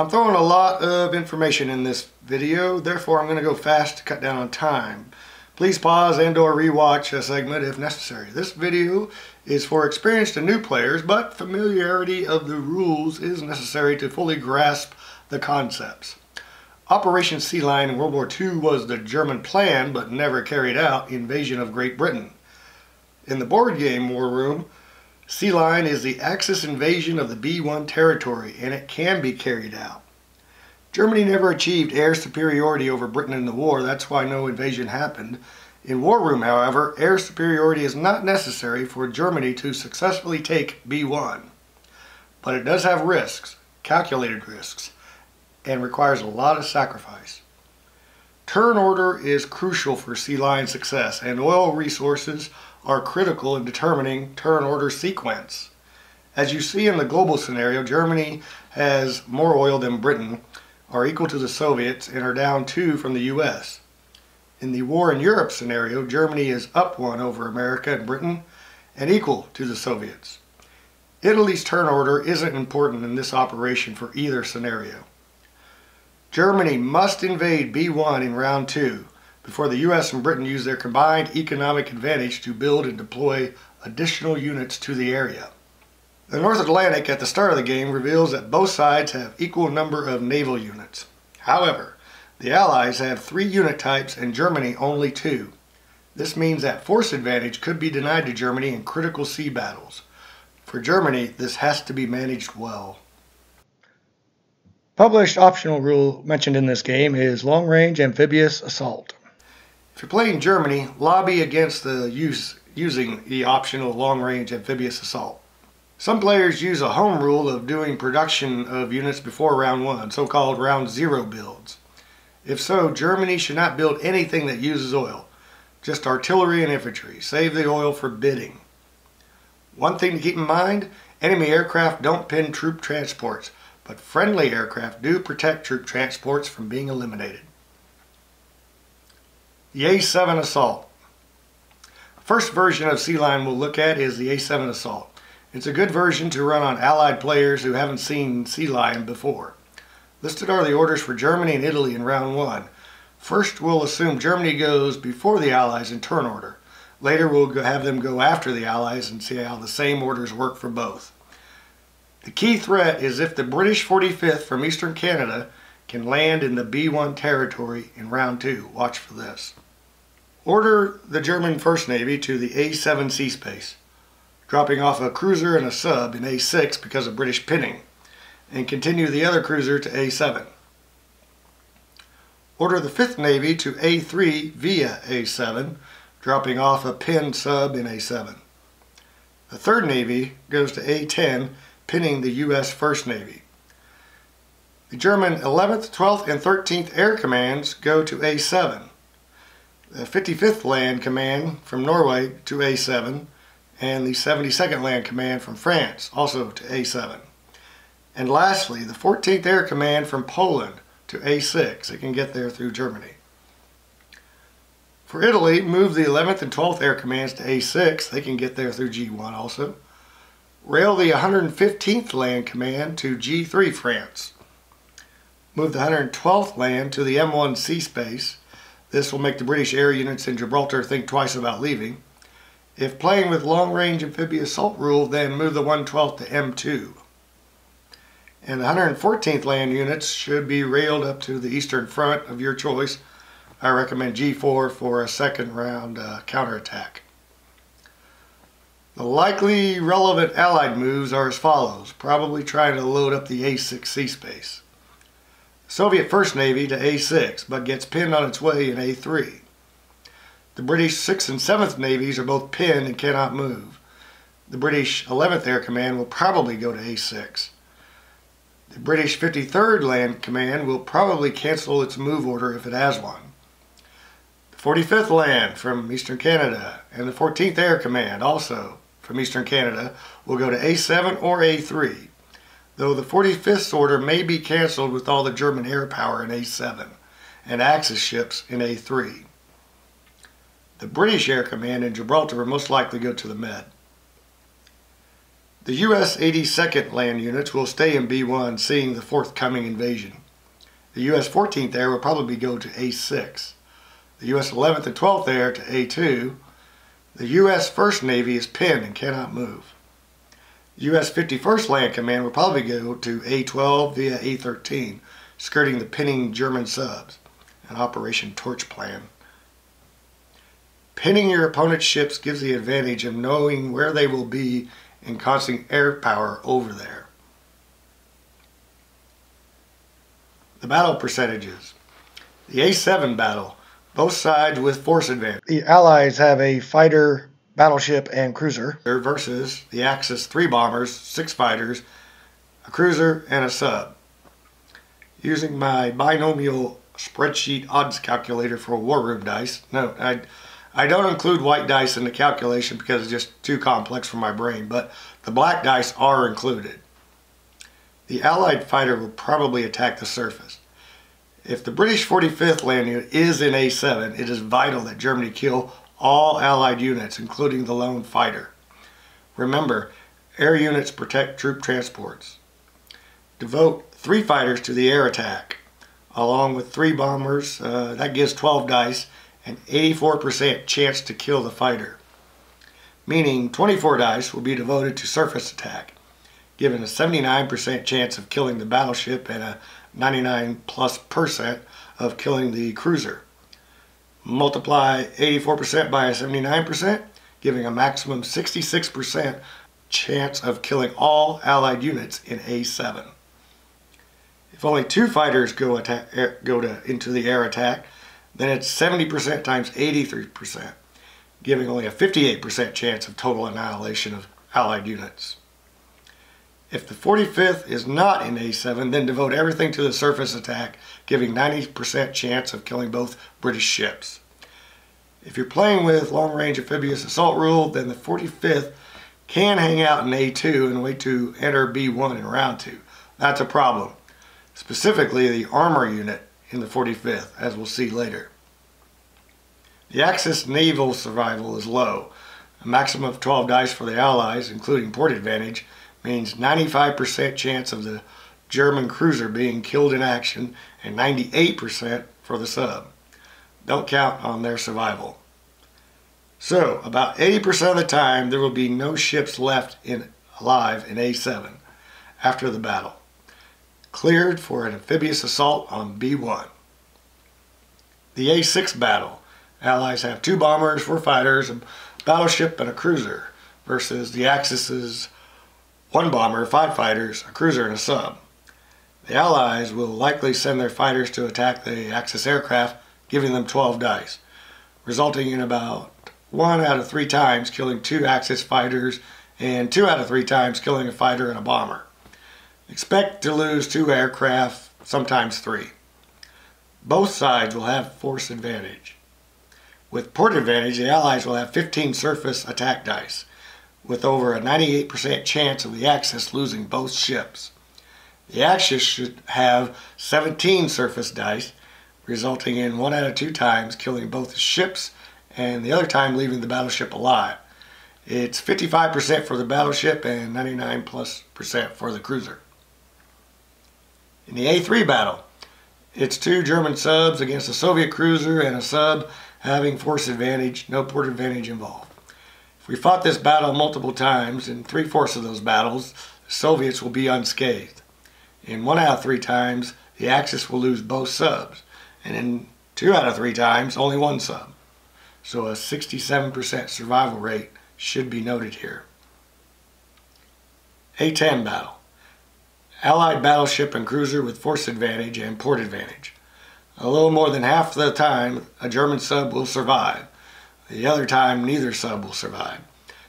I'm throwing a lot of information in this video, therefore I'm going to go fast to cut down on time. Please pause and or rewatch a segment if necessary. This video is for experienced and new players, but familiarity of the rules is necessary to fully grasp the concepts. Operation Sea Lion in World War II was the German plan, but never carried out, invasion of Great Britain. In the board game War Room, Sea Lion is the Axis invasion of the B-1 territory, and it can be carried out. Germany never achieved air superiority over Britain in the war, that's why no invasion happened. In War Room, however, air superiority is not necessary for Germany to successfully take B-1. But it does have risks, calculated risks, and requires a lot of sacrifice. Turn order is crucial for Sea Lion success, and oil resources are critical in determining turn order sequence. As you see in the global scenario, Germany has more oil than Britain, are equal to the Soviets, and are down 2 from the US. In the war in Europe scenario, Germany is up 1 over America and Britain and equal to the Soviets. Italy's turn order isn't important in this operation for either scenario. Germany must invade B-1 in round 2 before the US and Britain use their combined economic advantage to build and deploy additional units to the area. The North Atlantic at the start of the game reveals that both sides have equal number of naval units. However, the Allies have 3 unit types and Germany only 2. This means that force advantage could be denied to Germany in critical sea battles. For Germany, this has to be managed well. Published optional rule mentioned in this game is long-range amphibious assault. If you're playing Germany, lobby against the using the optional long-range amphibious assault. Some players use a home rule of doing production of units before round 1, so-called round 0 builds. If so, Germany should not build anything that uses oil, just artillery and infantry. Save the oil for bidding. One thing to keep in mind, enemy aircraft don't pin troop transports, but friendly aircraft do protect troop transports from being eliminated. The A-7 assault. The first version of Sea Lion we'll look at is the A-7 assault. It's a good version to run on Allied players who haven't seen Sea Lion before. Listed are the orders for Germany and Italy in round 1. First, we'll assume Germany goes before the Allies in turn order. Later, we'll have them go after the Allies and see how the same orders work for both. The key threat is if the British 45th from Eastern Canada can land in the B-1 territory in round 2. Watch for this. Order the German 1st Navy to the A-7 sea space, dropping off a cruiser and a sub in A-6 because of British pinning, and continue the other cruiser to A-7. Order the 5th Navy to A-3 via A-7, dropping off a pinned sub in A-7. The 3rd Navy goes to A-10, pinning the U.S. 1st Navy. The German 11th, 12th, and 13th Air Commands go to A-7. The 55th Land Command from Norway to A-7, and the 72nd Land Command from France, also to A-7. And lastly, the 14th Air Command from Poland to A-6. It can get there through Germany. For Italy, move the 11th and 12th Air Commands to A-6. They can get there through G-1 also. Rail the 115th Land Command to G-3 France. Move the 112th Land to the M-1 sea space. This will make the British air units in Gibraltar think twice about leaving. If playing with long-range amphibious assault rule, then move the 112th to M2. And the 114th land units should be railed up to the eastern front of your choice. I recommend G4 for a second round counterattack. The likely relevant Allied moves are as follows, probably trying to load up the A6 sea space. Soviet 1st Navy to A6, but gets pinned on its way in A3. The British 6th and 7th Navies are both pinned and cannot move. The British 11th Air Command will probably go to A6. The British 53rd Land Command will probably cancel its move order if it has one. The 45th Land from Eastern Canada and the 14th Air Command, also from Eastern Canada, will go to A7 or A3, though the 45th order may be canceled with all the German air power in A7 and Axis ships in A3. The British Air Command in Gibraltar will most likely go to the Med. The The U.S. 82nd Land Units will stay in B-1, seeing the forthcoming invasion. The U.S. 14th Air will probably go to A-6. The U.S. 11th and 12th Air to A-2. The U.S. 1st Navy is pinned and cannot move. U.S. 51st Land Command will probably go to A-12 via A-13, skirting the pinning German subs, an Operation Torch plan. Pinning your opponent's ships gives the advantage of knowing where they will be and constant air power over there. The battle percentages. The A-7 battle, both sides with force advantage. The Allies have a fighter, battleship, and cruiser versus the Axis 3 bombers, 6 fighters, a cruiser, and a sub. Using my binomial spreadsheet odds calculator for War Room dice. No, I don't include white dice in the calculation because it's just too complex for my brain, but the black dice are included. The Allied fighter will probably attack the surface. If the British 45th Land Unit is in A7, it is vital that Germany kill all Allied units, including the lone fighter. Remember, air units protect troop transports. Devote 3 fighters to the air attack, along with 3 bombers. That gives 12 dice, an 84% chance to kill the fighter. Meaning 24 dice will be devoted to surface attack, given a 79% chance of killing the battleship and a 99+% of killing the cruiser. Multiply 84% by a 79%, giving a maximum 66% chance of killing all Allied units in A7. If only 2 fighters go into the air attack, then it's 70% times 83%, giving only a 58% chance of total annihilation of Allied units. If the 45th is not in A7, then devote everything to the surface attack, giving 90% chance of killing both British ships. If you're playing with long-range amphibious assault rule, then the 45th can hang out in A2 and wait to enter B1 in round 2. That's a problem, specifically the armor unit in the 45th, as we'll see later. The Axis naval survival is low. A maximum of 12 dice for the Allies, including port advantage, means 95% chance of the German cruiser being killed in action and 98% for the sub. Don't count on their survival. So, about 80% of the time, there will be no ships left alive in A7 after the battle. Cleared for an amphibious assault on B1. The A6 battle. Allies have 2 bombers, 4 fighters, a battleship, and a cruiser versus the Axis's 1 bomber, 5 fighters, a cruiser, and a sub. The Allies will likely send their fighters to attack the Axis aircraft, giving them 12 dice, resulting in about 1 out of 3 times killing 2 Axis fighters and 2 out of 3 times killing a fighter and a bomber. Expect to lose 2 aircraft, sometimes 3. Both sides will have force advantage. With port advantage, the Allies will have 15 surface attack dice, with over a 98% chance of the Axis losing both ships. The Axis should have 17 surface dice, resulting in 1 out of 2 times killing both the ships and the other time leaving the battleship alive. It's 55% for the battleship and 99+% for the cruiser. In the A3 battle, it's 2 German subs against a Soviet cruiser and a sub having force advantage, no port advantage involved. We fought this battle multiple times. In 3/4 of those battles, the Soviets will be unscathed. In 1 out of 3 times, the Axis will lose both subs, and in 2 out of 3 times, only 1 sub. So a 67% survival rate should be noted here. A-10 battle. Allied battleship and cruiser with force advantage and port advantage. A little more than half the time, a German sub will survive. The other time, neither sub will survive.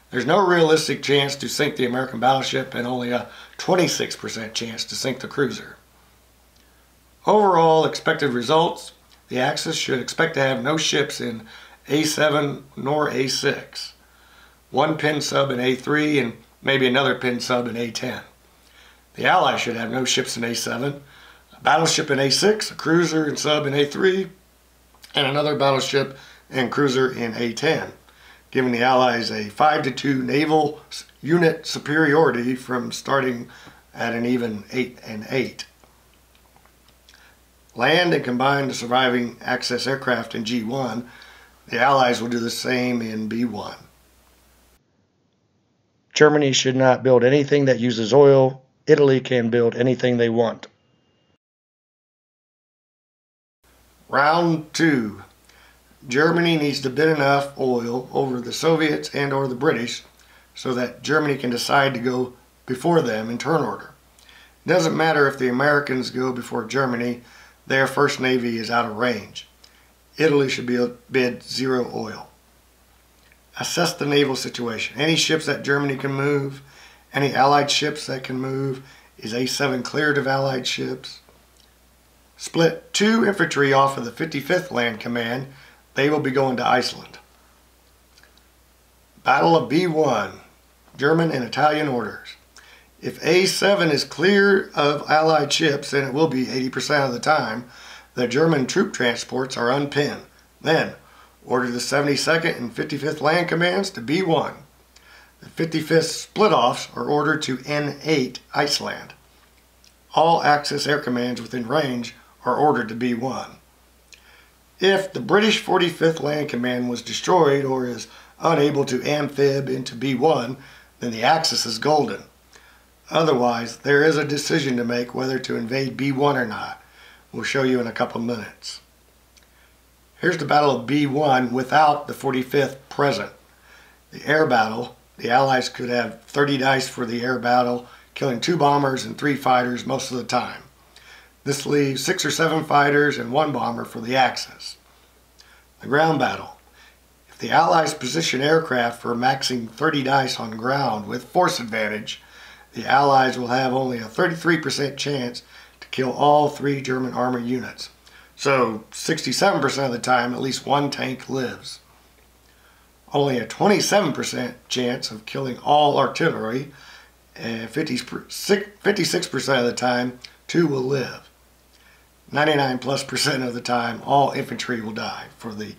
There's no realistic chance to sink the American battleship and only a 26% chance to sink the cruiser. Overall expected results, the Axis should expect to have no ships in A7 nor A6. 1 pin sub in A3 and maybe another pin sub in A10. The Allies should have no ships in A7, a battleship in A6, a cruiser and sub in A3, and another battleship and cruiser in A10. giving the Allies a 5-2 naval unit superiority from starting at an even 8-8. Land and combine the surviving Axis aircraft in G1. The Allies will do the same in B1. Germany should not build anything that uses oil. Italy can build anything they want. Round 2. Germany needs to bid enough oil over the Soviets and or the British so that Germany can decide to go before them in turn order. It doesn't matter if the Americans go before Germany, their first navy is out of range. Italy should bid zero oil. Assess the naval situation. Any ships that Germany can move, any Allied ships that can move. Is A-7 cleared of Allied ships? Split 2 infantry off of the 55th Land Command. They will be going to Iceland. Battle of B1. German and Italian orders. If A-7 is clear of Allied ships, and it will be 80% of the time, the German troop transports are unpinned. Then, order the 72nd and 55th Land Commands to B1. The 55th split-offs are ordered to N8, Iceland. All Axis air commands within range are ordered to B1. If the British 45th Land Command was destroyed or is unable to amphib into B1, then the Axis is golden. Otherwise, there is a decision to make whether to invade B1 or not. We'll show you in a couple minutes. Here's the Battle of B1 without the 45th present. The air battle, the Allies could have 30 dice for the air battle, killing 2 bombers and 3 fighters most of the time. This leaves 6 or 7 fighters and 1 bomber for the Axis. The ground battle. If the Allies position aircraft for maxing 30 dice on ground with force advantage, the Allies will have only a 33% chance to kill all 3 German armor units. So 67% of the time, at least 1 tank lives. Only a 27% chance of killing all artillery, and 56% of the time, 2 will live. 99+% of the time, all infantry will die for the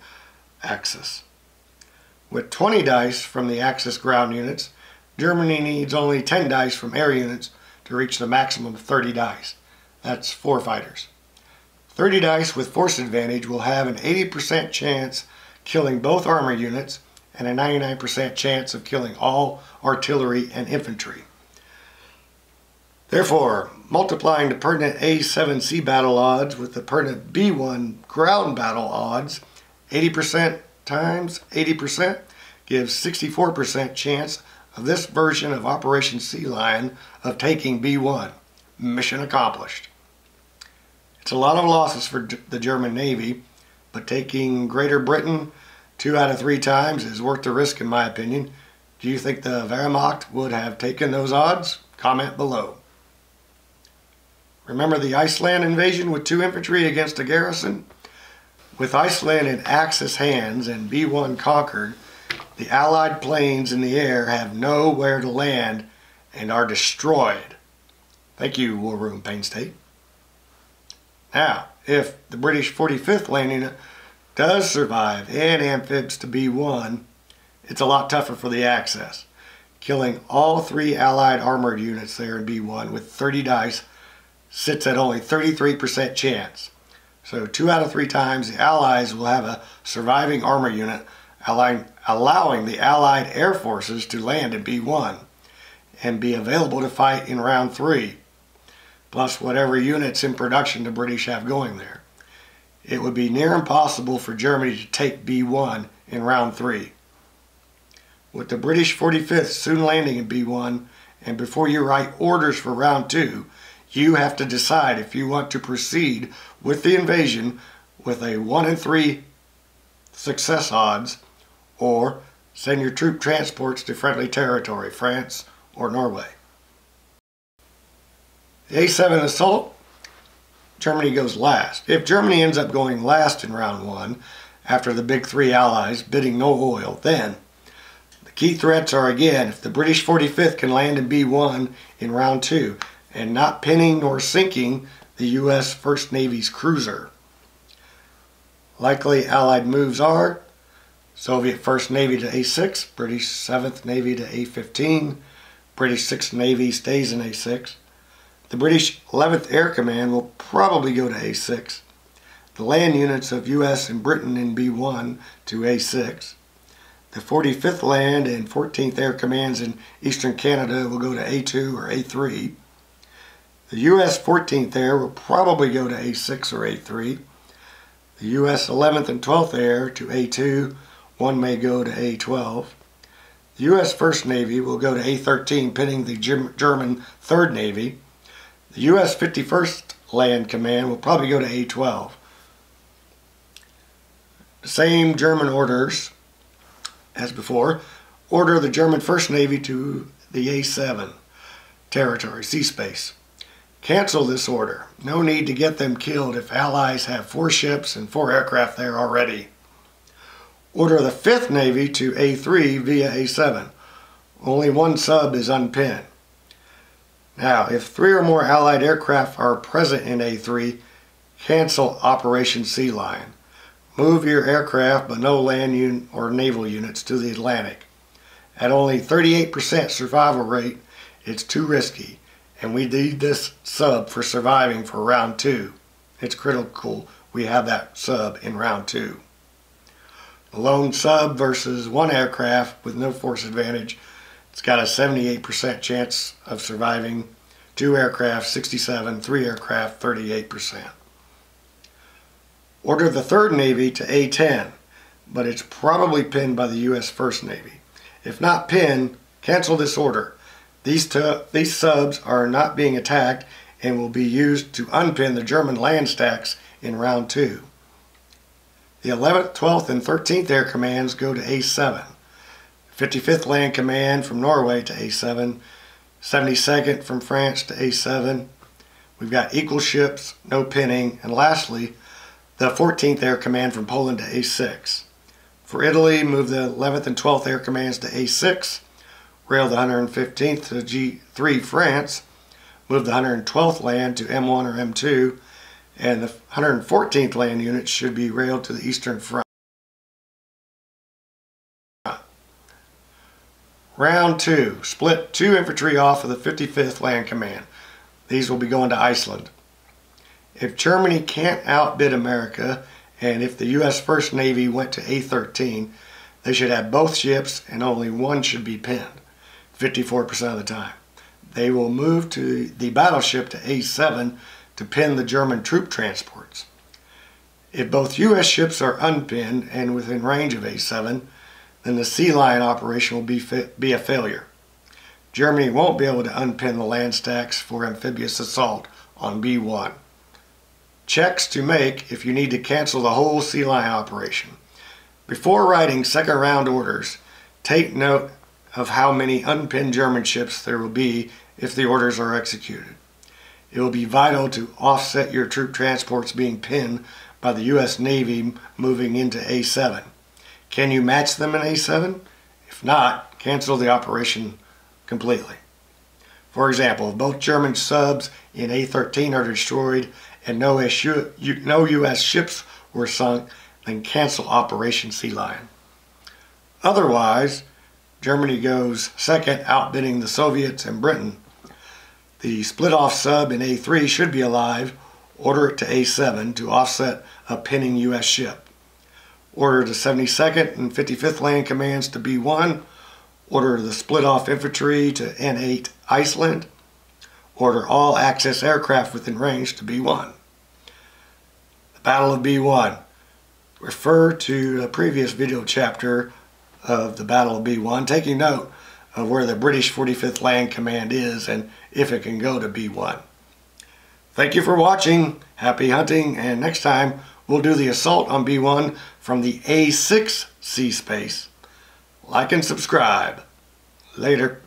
Axis. With 20 dice from the Axis ground units, Germany needs only 10 dice from air units to reach the maximum of 30 dice. That's 4 fighters. 30 dice with force advantage will have an 80% chance killing both armor units and a 99% chance of killing all artillery and infantry. Therefore, multiplying the pertinent A-7 sea battle odds with the pertinent B-1 ground battle odds, 80% times 80% gives 64% chance of this version of Operation Sea Lion of taking B-1. Mission accomplished. It's a lot of losses for the German Navy, but taking Greater Britain 2 out of 3 times is worth the risk in my opinion. Do you think the Wehrmacht would have taken those odds? Comment below. Remember the Iceland invasion with 2 infantry against a garrison? With Iceland in Axis hands and B-1 conquered, the Allied planes in the air have nowhere to land and are destroyed. Thank you, War Room Pain State. Now, if the British 45th Land Unit does survive and amphibs to B1, it's a lot tougher for the Axis, killing all 3 Allied armored units there in B1 with 30 dice sits at only 33% chance. So 2 out of 3 times the Allies will have a surviving armor unit, allowing the Allied air forces to land in B1 and be available to fight in round 3, plus whatever units in production the British have going there. It would be near impossible for Germany to take B1 in round 3. With the British 45th soon landing in B1, and before you write orders for round 2, you have to decide if you want to proceed with the invasion with a 1 in 3 success odds, or send your troop transports to friendly territory, France or Norway. The A-7 assault, Germany goes last. If Germany ends up going last in round 1, after the big 3 Allies bidding no oil, then the key threats are again if the British 45th can land in B-1 in round 2 and not pinning nor sinking the U.S. First Navy's cruiser. Likely Allied moves are Soviet 1st Navy to A-6, British 7th Navy to A-15, British 6th Navy stays in A-6. The British 11th Air Command will probably go to A-6. The land units of U.S. and Britain in B-1 to A-6. The 45th Land and 14th Air Commands in Eastern Canada will go to A-2 or A-3. The U.S. 14th Air will probably go to A-6 or A-3. The U.S. 11th and 12th Air to A-2. One may go to A-12. The U.S. 1st Navy will go to A-13, pinning the German 3rd Navy. The U.S. 51st Land Command will probably go to A-12. Same German orders as before. Order the German 1st Navy to the A-7 territory, sea space. Cancel this order. No need to get them killed if Allies have 4 ships and 4 aircraft there already. Order the 5th Navy to A-3 via A-7. Only 1 sub is unpinned. Now, if 3 or more Allied aircraft are present in A-3, cancel Operation Sea Lion. Move your aircraft, but no land or naval units, to the Atlantic. At only 38% survival rate, it's too risky, and we need this sub for surviving for round 2. It's critical we have that sub in round 2. Lone sub versus 1 aircraft with no force advantage. It's got a 78% chance of surviving. 2 aircraft, 67, 3 aircraft, 38%. Order the 3rd Navy to A-10, but it's probably pinned by the U.S. 1st Navy. If not pinned, cancel this order. These subs are not being attacked and will be used to unpin the German land stacks in round 2. The 11th, 12th, and 13th Air Commands go to A-7. 55th Land Command from Norway to A-7. 72nd from France to A-7. We've got equal ships, no pinning. And lastly, the 14th Air Command from Poland to A-6. For Italy, move the 11th and 12th Air Commands to A-6. Rail the 115th to G3 France. Move the 112th Land to M1 or M2. And the 114th Land Unit should be railed to the Eastern Front. Round 2. Split 2 infantry off of the 55th Land Command. These will be going to Iceland. If Germany can't outbid America, and if the U.S. 1st Navy went to A-13, they should have both ships and only 1 should be pinned, 54% of the time. They will move to the battleship to A-7 to pin the German troop transports. If both U.S. ships are unpinned and within range of A-7, then the Sea Lion operation will be a failure. Germany won't be able to unpin the land stacks for amphibious assault on B-1. Checks to make if you need to cancel the whole Sea Lion operation. Before writing second round orders, take note of how many unpinned German ships there will be if the orders are executed. It will be vital to offset your troop transports being pinned by the U.S. Navy moving into A-7. Can you match them in A-7? If not, cancel the operation completely. For example, if both German subs in A-13 are destroyed and no U.S. ships were sunk, then cancel Operation Sea Lion. Otherwise, Germany goes second, outbidding the Soviets and Britain. The split-off sub in A-3 should be alive. Order it to A-7 to offset a pinning U.S. ship. Order the 72nd and 55th Land Commands to B-1. Order the split-off infantry to N-8 Iceland. Order all access aircraft within range to B-1. The Battle of B-1. Refer to the previous video chapter of the Battle of B-1, taking note of where the British 45th Land Command is and if it can go to B-1. Thank you for watching. Happy hunting, and next time we'll do the assault on B-1 from the A-6 sea space. Like and subscribe. Later.